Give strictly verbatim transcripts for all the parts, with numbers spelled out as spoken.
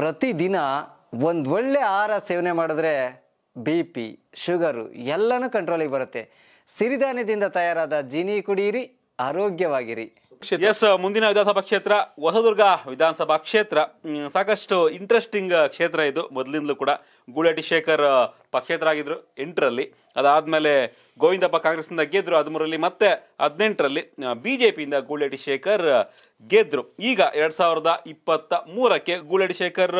प्रतिदिन ಒಂದು ಒಳ್ಳೆ ಆಹಾರ ಸೇವನೆ ಮಾಡಿದ್ರೆ ಬಿಪಿ ಶುಗರ್ ಎಲ್ಲಾನು ಕಂಟ್ರೋಲಿಗೆ ಬರುತ್ತೆ. ಸಿರಿಧಾನ್ಯದಿಂದ ತಯಾರಾದ ಜೀನಿ ಕುಡಿಯಿರಿ, ಆರೋಗ್ಯವಾಗಿರಿ. ಎಸ್, ಮುಂದಿನ ವಿಧಾನಸಭಾ ಕ್ಷೇತ್ರ ಹೊಸದುರ್ಗ ವಿಧಾನಸಭಾ ಕ್ಷೇತ್ರ. ಸಾಕಷ್ಟು ಇಂಟ್ರೆಸ್ಟಿಂಗ್ ಕ್ಷೇತ್ರ ಇದು. ಮೊದಲಿಂದಲೂ ಕೂಡ ಗೂಳೇಟಿ ಶೇಖರ್ ಪಕ್ಷೇತರ ಆಗಿದ್ರು ಎಂಟರಲ್ಲಿ, ಅದಾದ್ಮೇಲೆ ಗೋವಿಂದಪ್ಪ ಕಾಂಗ್ರೆಸ್ನಿಂದ ಗೆದ್ರು ಹದಿಮೂರರಲ್ಲಿ, ಮತ್ತೆ ಹದಿನೆಂಟರಲ್ಲಿ ಬಿಜೆಪಿಯಿಂದ ಗೂಳೇಟಿ ಶೇಖರ್ ಗೆದ್ರು. ಈಗ ಎರಡ್ ಸಾವಿರದ ಇಪ್ಪತ್ತ ಮೂರಕ್ಕೆ ಗೂಳೇಟಿ ಶೇಖರ್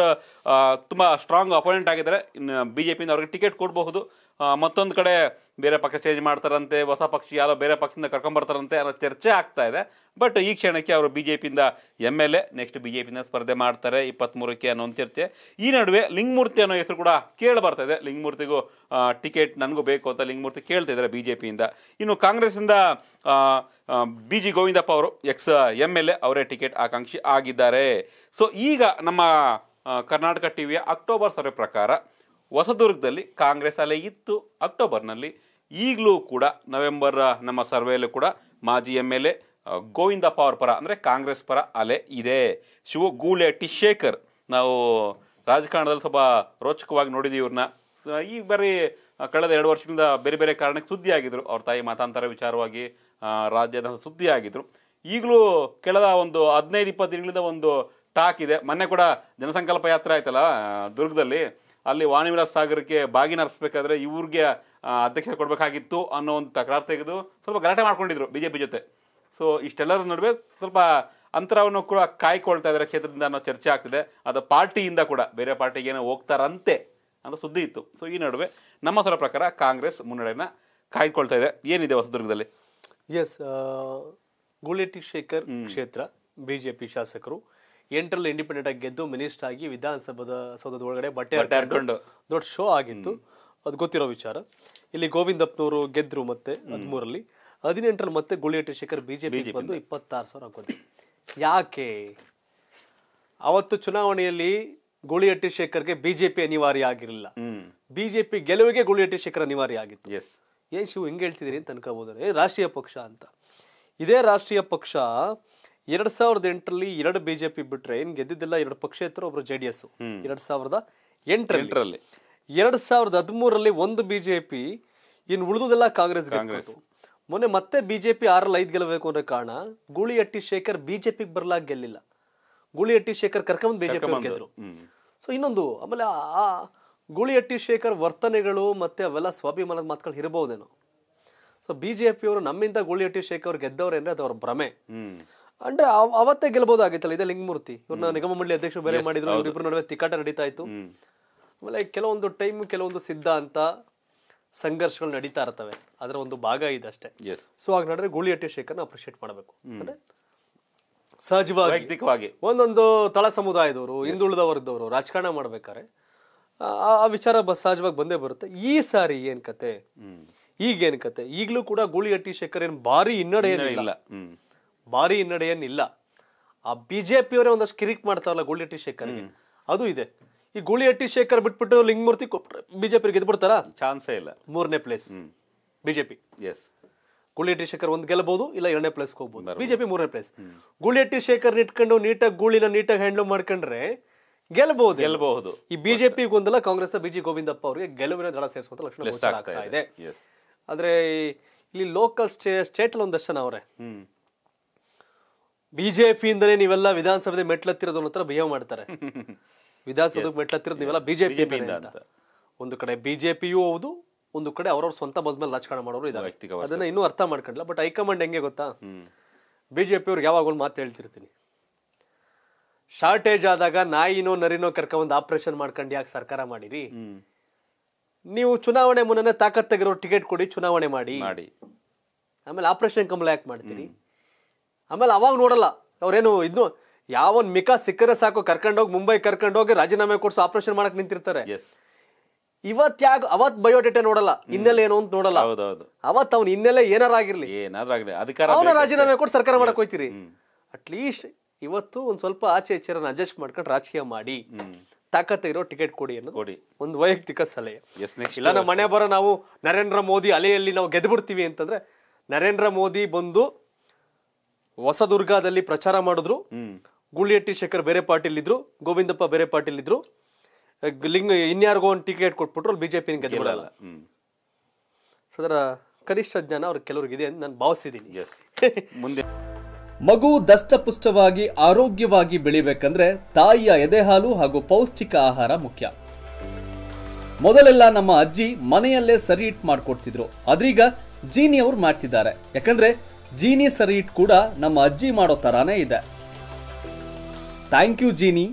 ತುಂಬಾ ಸ್ಟ್ರಾಂಗ್ ಅಪೋನೆಂಟ್ ಆಗಿದ್ದಾರೆ. ಬಿಜೆಪಿಯಿಂದ ಅವ್ರಿಗೆ ಟಿಕೆಟ್ ಕೊಡಬಹುದು, ಮತ್ತೊಂದು ಕಡೆ ಬೇರೆ ಪಕ್ಷ ಚೇಂಜ್ ಮಾಡ್ತಾರಂತೆ, ಹೊಸ ಪಕ್ಷ ಯಾರೋ ಬೇರೆ ಪಕ್ಷದಿಂದ ಕರ್ಕೊಂಡ್ಬರ್ತಾರಂತೆ ಅನ್ನೋ ಚರ್ಚೆ ಆಗ್ತಾ ಇದೆ. ಬಟ್ ಈ ಕ್ಷಣಕ್ಕೆ ಅವರು ಬಿಜೆಪಿಯಿಂದ ಎಮ್ ಎಲ್ ಎ, ನೆಕ್ಸ್ಟ್ ಬಿಜೆಪಿಯಿಂದ ಸ್ಪರ್ಧೆ ಮಾಡ್ತಾರೆ ಇಪ್ಪತ್ತ್ ಮೂರಕ್ಕೆ ಅನ್ನೋ ಒಂದು ಚರ್ಚೆ. ಈ ನಡುವೆ ಲಿಂಗಮೂರ್ತಿ ಅನ್ನೋ ಹೆಸರು ಕೂಡ ಕೇಳಿ ಬರ್ತಾ ಇದೆ. ಲಿಂಗಮೂರ್ತಿಗೂ ಟಿಕೆಟ್ ನನಗೂ ಬೇಕು ಅಂತ ಲಿಂಗಮೂರ್ತಿ ಕೇಳ್ತಿದ್ದಾರೆ ಬಿಜೆಪಿಯಿಂದ. ಇನ್ನು ಕಾಂಗ್ರೆಸ್ಸಿಂದ ಬಿ ಜಿ ಗೋವಿಂದಪ್ಪ ಅವರು ಎಕ್ಸ್ ಎಮ್ ಎಲ್ ಎ, ಅವರೇ ಟಿಕೆಟ್ ಆಕಾಂಕ್ಷಿ ಆಗಿದ್ದಾರೆ. ಸೊ ಈಗ ನಮ್ಮ ಕರ್ನಾಟಕ ಟಿ ವಿಯ ಅಕ್ಟೋಬರ್ ಸರ್ವೆ ಪ್ರಕಾರ ಹೊಸದುರ್ಗದಲ್ಲಿ ಕಾಂಗ್ರೆಸ್ ಅಲೆ ಇತ್ತು ಅಕ್ಟೋಬರ್ನಲ್ಲಿ. ಈಗಲೂ ಕೂಡ ನವೆಂಬರ್ ನಮ್ಮ ಸರ್ವೆಯಲ್ಲೂ ಕೂಡ ಮಾಜಿ ಎಮ್ ಎಲ್ ಎ ಗೋವಿಂದಪ್ಪ ಅವ್ರ ಪರ, ಅಂದರೆ ಕಾಂಗ್ರೆಸ್ ಪರ ಅಲೆ ಇದೆ. ಶಿವ ಗೂಳೇಟಿ ಶೇಖರ್, ನಾವು ರಾಜಕಾರಣದಲ್ಲಿ ಸ್ವಲ್ಪ ರೋಚಕವಾಗಿ ನೋಡಿದ್ದೀವಿ ಇವ್ರನ್ನ. ಈ ಬಾರಿ ಕಳೆದ ಎರಡು ವರ್ಷದಿಂದ ಬೇರೆ ಬೇರೆ ಕಾರಣಕ್ಕೆ ಸುದ್ದಿಯಾಗಿದ್ದರು. ಅವ್ರ ತಾಯಿ ಮತಾಂತರ ವಿಚಾರವಾಗಿ ರಾಜ್ಯದ ಸುದ್ದಿಯಾಗಿದ್ದರು. ಈಗಲೂ ಕಳೆದ ಒಂದು ಹದಿನೈದು ಇಪ್ಪತ್ತು ದಿನಗಳಿಂದ ಒಂದು ಟಾಕ್ ಇದೆ. ಮೊನ್ನೆ ಕೂಡ ಜನಸಂಕಲ್ಪ ಯಾತ್ರೆ ಆಯ್ತಲ್ಲ ದುರ್ಗದಲ್ಲಿ, ಅಲ್ಲಿ ವಾಣಿವಿಲಾಸ ಸಾಗರಕ್ಕೆ ಬಾಗಿನ ಅರ್ಪಿಸಬೇಕಾದ್ರೆ ಇವ್ರಿಗೆ ಅಧ್ಯಕ್ಷತೆ ಕೊಡಬೇಕಾಗಿತ್ತು ಅನ್ನೋ ಒಂದು ತಕರಾರು ತೆಗೆದು ಸ್ವಲ್ಪ ಗಲಾಟೆ ಮಾಡ್ಕೊಂಡಿದ್ರು ಬಿ ಜೆ ಪಿ ಜೊತೆ. ಸೊ ಇಷ್ಟೆಲ್ಲರ ನಡುವೆ ಸ್ವಲ್ಪ ಅಂತರವನ್ನು ಕೂಡ ಕಾಯ್ಕೊಳ್ತಾ ಇದ್ದಾರೆ ಕ್ಷೇತ್ರದಿಂದ ಅನ್ನೋ ಚರ್ಚೆ ಆಗ್ತಿದೆ. ಅದು ಪಾರ್ಟಿಯಿಂದ ಕೂಡ ಬೇರೆ ಪಾರ್ಟಿಗೆ ಏನೋ ಹೋಗ್ತಾರಂತೆ ಅಂತ ಸುದ್ದಿ ಇತ್ತು. ಸೊ ಈ ನಡುವೆ ನಮ್ಮ ಸರ ಪ್ರಕಾರ ಕಾಂಗ್ರೆಸ್ ಮುನ್ನಡೆಯನ್ನು ಕಾಯ್ಕೊಳ್ತಾ ಇದೆ. ಏನಿದೆ ಹೊಸದುರ್ಗದಲ್ಲಿ? ಎಸ್, ಗೂಳೇಟಿ ಶೇಖರ್ ಕ್ಷೇತ್ರ ಬಿಜೆಪಿ ಶಾಸಕರು ಎಂಟರಲ್ಲಿ ಇಂಡಿಪೆಂಡೆಂಟ್ ಆಗಿ ಗೆದ್ದು ಮಿನಿಸ್ಟರ್ ಆಗಿ ವಿಧಾನಸಭಾದ ಸೌಧದ ಒಳಗಡೆ ಬಟ್ಟೆ ಹಾಕೊಂಡು ದೊಡ್ಡ ಶೋ ಆಗಿತ್ತು. ಅದು ಗೊತ್ತಿರೋ ವಿಚಾರ. ಇಲ್ಲಿ ಗೋವಿಂದಪ್ಪನವರು ಗೆದ್ರು ಮತ್ತೆ ಹದಿಮೂರಲ್ಲಿ. ಹದಿನೆಂಟರಲ್ಲಿ ಮತ್ತೆ ಗೂಳೇಟಿ ಶೇಖರ್ ಬಿಜೆಪಿ ಬಂದು ಇಪ್ಪತ್ತಾರು ಸಾವಿರ ಹಾಕೋದು. ಯಾಕೆ? ಅವತ್ತು ಚುನಾವಣೆಯಲ್ಲಿ ಗೂಳೇಟಿ ಶೇಖರ್ಗೆ ಬಿಜೆಪಿ ಅನಿವಾರ್ಯ ಆಗಿರಲಿಲ್ಲ, ಬಿಜೆಪಿ ಗೆಲುವಿಗೆ ಗೂಳೇಟಿ ಶೇಖರ್ ಅನಿವಾರ್ಯ ಆಗಿತ್ತು. ಏನ್ ಶಿವು ಹಿಂಗೆ ಹೇಳ್ತಿದ್ದೀರಿ ಅಂತ ಅನ್ಕೋಬೋದ್ರೆ, ರಾಷ್ಟ್ರೀಯ ಪಕ್ಷ ಅಂತ. ಇದೇ ರಾಷ್ಟ್ರೀಯ ಪಕ್ಷ ಎರಡ್ ಸಾವಿರದ ಎಂಟರಲ್ಲಿ ಎರಡು ಬಿಜೆಪಿ ಬಿಟ್ರೆ ಏನ್ ಗೆದ್ದಿದ್ದಿಲ್ಲ. ಎರಡು ಪಕ್ಷೇತರ, ಒಬ್ರು ಜೆ ಡಿ ಎಸ್. ಎರಡ್ ಸಾವಿರದ ಎಂಟರಲ್ಲಿ ಎರಡ್ ಸಾವಿರದ ಹದಿಮೂರರಲ್ಲಿ ಒಂದು ಬಿಜೆಪಿ, ಇನ್ನು ಉಳಿದುದೆಲ್ಲ ಕಾಂಗ್ರೆಸ್ ಗೆದ್ದು. ಮೊನ್ನೆ ಮತ್ತೆ ಬಿಜೆಪಿ ಆರಲ್ಲಿ ಐದು ಗೆಲ್ಲಬೇಕು ಅಂದ್ರೆ ಕಾರಣ ಗೂಳೇಟಿ ಶೇಖರ್ ಬಿಜೆಪಿಗೆ ಬರ್ಲಾಕ್ ಗೆಲ್ಲಿಲ್ಲ, ಗೂಳೇಟಿ ಶೇಖರ್ ಕರ್ಕೊಂಡ್ ಬಿಜೆಪಿ ಗೆದ್ರು. ಸೊ ಇನ್ನೊಂದು, ಆಮೇಲೆ ಆ ಗೂಳೇಟಿ ಶೇಖರ್ ವರ್ತನೆಗಳು ಮತ್ತೆ ಅವೆಲ್ಲ ಸ್ವಾಭಿಮಾನದ ಮಾತುಗಳು ಇರಬಹುದೇನೋ. ಸೊ ಬಿಜೆಪಿಯವರು ನಮ್ಮಿಂದ ಗೂಳೇಟಿ ಶೇಖರ್ ಗೆದ್ದವ್ರೆ ಅಂದ್ರೆ ಅದು ಅವ್ರ ಭ್ರಮೆ. ಅಂದ್ರೆ ಅವತ್ತೇ ಗೆಲ್ಬಹುದಾಗಿತ್ತಲ್ಲ. ಇದೆ ಲಿಂಗಮೂರ್ತಿ, ಇವ್ರನ್ನ ನಿಗಮ ಮಂಡಳಿ ಅಧ್ಯಕ್ಷರು ಬೇರೆ ಮಾಡಿದ್ರು. ಇವ್ರಿಬ್ರು ನಡುವೆ ತಿಕ್ಕಾಟ ನಡೀತಾ ಇತ್ತು. ಆಮೇಲೆ ಕೆಲವೊಂದು ಟೈಮ್ ಕೆಲವೊಂದು ಸಿದ್ಧಾಂತ ಸಂಘರ್ಷಗಳು ನಡೀತಾ ಇರ್ತವೆ, ಅದರ ಒಂದು ಭಾಗ ಇದೆ ಅಷ್ಟೇ. ಸೊ ಆಗ ನೋಡಿದ್ರೆ ಗೂಳೇಟಿ ಶೇಖರ್ನ ಅಪ್ರಿಶಿಯೇಟ್ ಮಾಡಬೇಕು. ಅಂದ್ರೆ ಸಹಜವಾಗಿ ಒಂದೊಂದು ತಳ ಸಮುದಾಯದವರು, ಹಿಂದುಳಿದ ವರ್ಗದವರು ರಾಜಕಾರಣ ಮಾಡ್ಬೇಕಾರೆ ಆ ವಿಚಾರ ಸಹಜವಾಗಿ ಬಂದೇ ಬರುತ್ತೆ. ಈ ಸಾರಿ ಏನ್ ಕತೆ, ಈಗೇನ್ ಕತೆ? ಈಗಲೂ ಕೂಡ ಗೂಳೇಟಿ ಶೇಖರ್ ಏನ್ ಭಾರಿ ಹಿನ್ನಡೆ ಏನಿಲ್ಲ, ಭಾರಿ ಹಿನ್ನಡೆ ಏನಿಲ್ಲ. ಆ ಬಿಜೆಪಿಯವರೇ ಒಂದಷ್ಟು ಕಿರಿಕ್ ಮಾಡ್ತಾರಲ್ಲ ಗೂಳೇಟಿ ಶೇಖರ್ಗೆ, ಅದು ಇದೆ. ಈ ಗೂಳೇಟಿ ಶೇಖರ್ ಬಿಟ್ಬಿಟ್ಟು ಲಿಂಗಮೂರ್ತಿ ಬಿಜೆಪಿ ಗೆದ್ಬಿಡ್ತಾರ? ಚಾನ್ಸೇ ಇಲ್ಲ. ಮೂರನೇ ಪ್ಲೇಸ್ ಬಿಜೆಪಿ. ಗೂಳೇಟಿ ಶೇಖರ್ ಒಂದ್ ಗೆಲ್ಲಬಹುದು, ಇಲ್ಲ ಎರಡನೇ ಪ್ಲೇಸ್ ಹೋಗ್ಬಹುದು. ಬಿಜೆಪಿ ಮೂರನೇ ಪ್ಲೇಸ್. ಗೂಳೇಟಿ ಶೇಖರ್ ಇಟ್ಕೊಂಡು ನೀಟಾಗಿ ಗೂಳಿನ ನೀಟಾಗಿ ಹ್ಯಾಂಡ್ಲ್ ಮಾಡ್ಕೊಂಡ್ರೆ ಗೆಲ್ಬಹುದು, ಗೆಲ್ಬಹುದು. ಈ ಬಿಜೆಪಿ ಗೊಂದಲ, ಕಾಂಗ್ರೆಸ್ನ ಬಿಜಿ ಗೋವಿಂದಪ್ಪ ಅವರಿಗೆ ಗೆಲುವಿನ ದಡ ಸೇರಿಸುವಂತ ಲಕ್ಷಣ ಆಗ್ತಾ ಇದೆ. ಆದ್ರೆ ಇಲ್ಲಿ ಲೋಕಲ್ ಸ್ಟೇ ಸ್ಟೇಟ್ ಒಂದಷ್ಟು ಜನ ಅವರೇ ಬಿಜೆಪಿಯಿಂದಲೇ ನೀವೆಲ್ಲ ವಿಧಾನಸಭೆ ಮೆಟ್ಲತ್ತಿರೋದು ಅನ್ನೋ ಬಿಹೇವ್ ಮಾಡ್ತಾರೆ. ವಿಧಾನಸೌಧ ಮೆಟ್ಲತ್ತಿರೋದು ನೀವೆಲ್ಲ ಬಿಜೆಪಿ ಅಂತ. ಒಂದು ಕಡೆ ಬಿಜೆಪಿಯೂ ಹೌದು, ಒಂದು ಕಡೆ ಅವ್ರವ್ರ ಸ್ವಂತ ಬದ ಮೇಲೆ ರಾಜಕಾರಣ ಮಾಡೋರು ಇದಾರೆ. ಅದನ್ನ ಇನ್ನೂ ಅರ್ಥ ಮಾಡ್ಕೊಂಡಿಲ್ಲ. ಬಟ್ ಹೈಕಮಾಂಡ್ ಹೆಂಗೆ ಗೊತ್ತಾ, ಬಿಜೆಪಿ ಅವ್ರಿಗೆ ಯಾವಾಗ ಒಂದು ಮಾತು ಹೇಳ್ತಿರ್ತೀನಿ, ಶಾರ್ಟೇಜ್ ಆದಾಗ ನಾಯಿನೋ ನರಿನೋ ಕರ್ಕ ಒಂದು ಆಪರೇಷನ್ ಮಾಡ್ಕೊಂಡು ಯಾಕೆ ಸರ್ಕಾರ ಮಾಡಿರಿ? ನೀವು ಚುನಾವಣೆ ಮುನ್ನ ತಾಕತ್ ತೆಗಿರೋ ಟಿಕೆಟ್ ಕೊಡಿ, ಚುನಾವಣೆ ಮಾಡಿ, ಆಮೇಲೆ ಆಪರೇಷನ್ ಕಮಲ ಯಾಕೆ ಮಾಡ್ತೀರಿ? ಆಮೇಲೆ ಅವಾಗ ನೋಡಲ್ಲ ಅವ್ರೇನು ಇದ್ನು ಯಾವನ್ ಮಿಕ ಸಿಕ್ಕರೆ ಸಾಕು ಕರ್ಕೊಂಡೋಗಿ ಮುಂಬೈ ಕರ್ಕೊಂಡೋಗಿ ರಾಜೀನಾಮೆ ಕೊಡ್ಸೋ ಆಪರೇಷನ್ ಮಾಡಕ್ ನಿಂತಿರ್ತಾರೆ. ಇವತ್ ಯಾಕೆ ಅವತ್ ಬಯೋಡೇಟಾ ನೋಡಲ್ಲ, ಹಿನ್ನೆಲೆ ಏನು ಅಂತ ನೋಡಲ್ಲ. ಅವತ್ ಅವ್ನ ಹಿನ್ನೆಲೆ ಏನಾರ ಆಗಿರ್ಲಿ, ರಾಜೀನಾಮೆ ಕೊಟ್ಟು ಸರ್ಕಾರ ಮಾಡಕ್ ಹೋಯ್ತಿರಿ. ಅಟ್ಲೀಸ್ಟ್ ಇವತ್ತು ಒಂದ್ ಸ್ವಲ್ಪ ಆಚೆ ಈಚೆನ ಅಡ್ಜಸ್ಟ್ ಮಾಡ್ಕೊಂಡು ರಾಜಕೀಯ ಮಾಡಿ, ತಾಕತ್ ಇರೋ ಟಿಕೆಟ್ ಕೊಡಿ ಅನ್ನೋದು ಒಂದು ವೈಯಕ್ತಿಕ ಸಲಹೆ. ಇಲ್ಲ ನಮ್ಮ ಮನೆ ಬರೋ ನಾವು ನರೇಂದ್ರ ಮೋದಿ ಅಲೆಯಲ್ಲಿ ನಾವು ಗೆದ್ಬಿಡ್ತೀವಿ ಅಂತಂದ್ರೆ, ನರೇಂದ್ರ ಮೋದಿ ಬಂದು ಹೊಸದುರ್ಗದಲ್ಲಿ ಪ್ರಚಾರ ಮಾಡಿದ್ರು, ಗೂಳಿಹಟ್ಟಿ ಶೇಖರ್ ಬೇರೆ ಪಾರ್ಟಿಲಿ ಇದ್ರು, ಗೋವಿಂದಪ್ಪ ಬೇರೆ ಪಾರ್ಟಿಲಿ ಇದ್ರು, ಲಿಂಗ್ ಇನ್ಯಾರಿಗೋ ಒಂದು ಟಿಕೆಟ್ ಕೊಟ್ಬಿಟ್ರು, ಅಲ್ಲಿ ಬಿಜೆಪಿನ ಗೆದ್ದು ಬಿಡಲ್ಲ. ಸೊ ಅದರ ಕನಿಷ್ಠ ಜ್ಞಾನ ಅವ್ರಿಗೆ ಕೆಲವರಿಗಿದೆ ಅಂತ ನಾನು ಭಾವಿಸಿದ್ದೀನಿ. ಮುಂದೆ ಮಗು ದಷ್ಟಪುಷ್ಟವಾಗಿ ಆರೋಗ್ಯವಾಗಿ ಬೆಳಿಬೇಕಂದ್ರೆ ತಾಯಿಯ ಎದೆಹಾಲು ಹಾಗೂ ಪೌಷ್ಟಿಕ ಆಹಾರ ಮುಖ್ಯ. ಮೊದಲೆಲ್ಲ ನಮ್ಮ ಅಜ್ಜಿ ಮನೆಯಲ್ಲೇ ಸರಿ ಹಿಟ್ ಮಾಡ್ಕೊಡ್ತಿದ್ರು, ಆದ್ರೀಗ ಜೀನಿ ಅವ್ರು ಮಾಡ್ತಿದ್ದಾರೆ. ಯಾಕಂದ್ರೆ ಜೀನಿ ಸರಿ ಹಿಟ್ ಕೂಡ ನಮ್ಮ ಅಜ್ಜಿ ಮಾಡೋ ತರಾನೇ ಇದೆ. Thank you Jeeni.